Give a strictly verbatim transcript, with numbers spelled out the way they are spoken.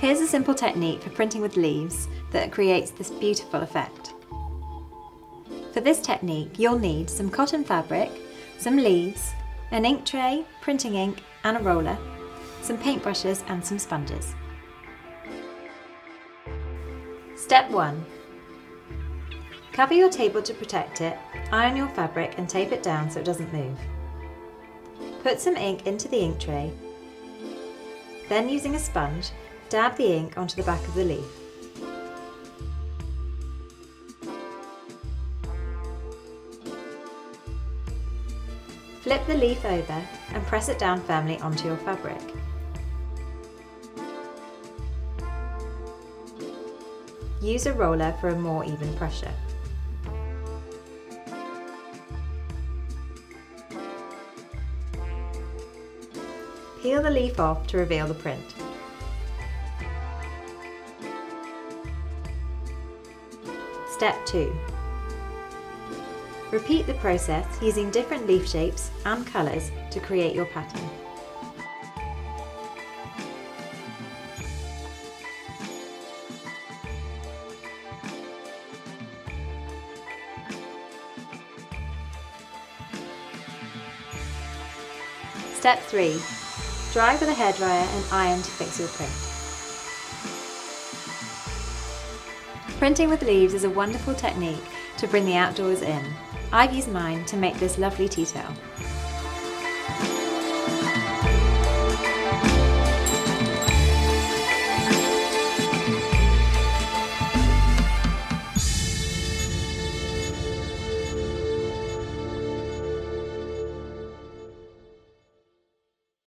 Here's a simple technique for printing with leaves that creates this beautiful effect. For this technique, you'll need some cotton fabric, some leaves, an ink tray, printing ink and a roller, some paintbrushes and some sponges. Step one. Cover your table to protect it, iron your fabric and tape it down so it doesn't move. Put some ink into the ink tray, then using a sponge, dab the ink onto the back of the leaf. Flip the leaf over and press it down firmly onto your fabric. Use a roller for a more even pressure. Peel the leaf off to reveal the print. Step two. Repeat the process using different leaf shapes and colours to create your pattern. Step three. Dry with a hairdryer and iron to fix your print. Printing with leaves is a wonderful technique to bring the outdoors in. I've used mine to make this lovely tea towel.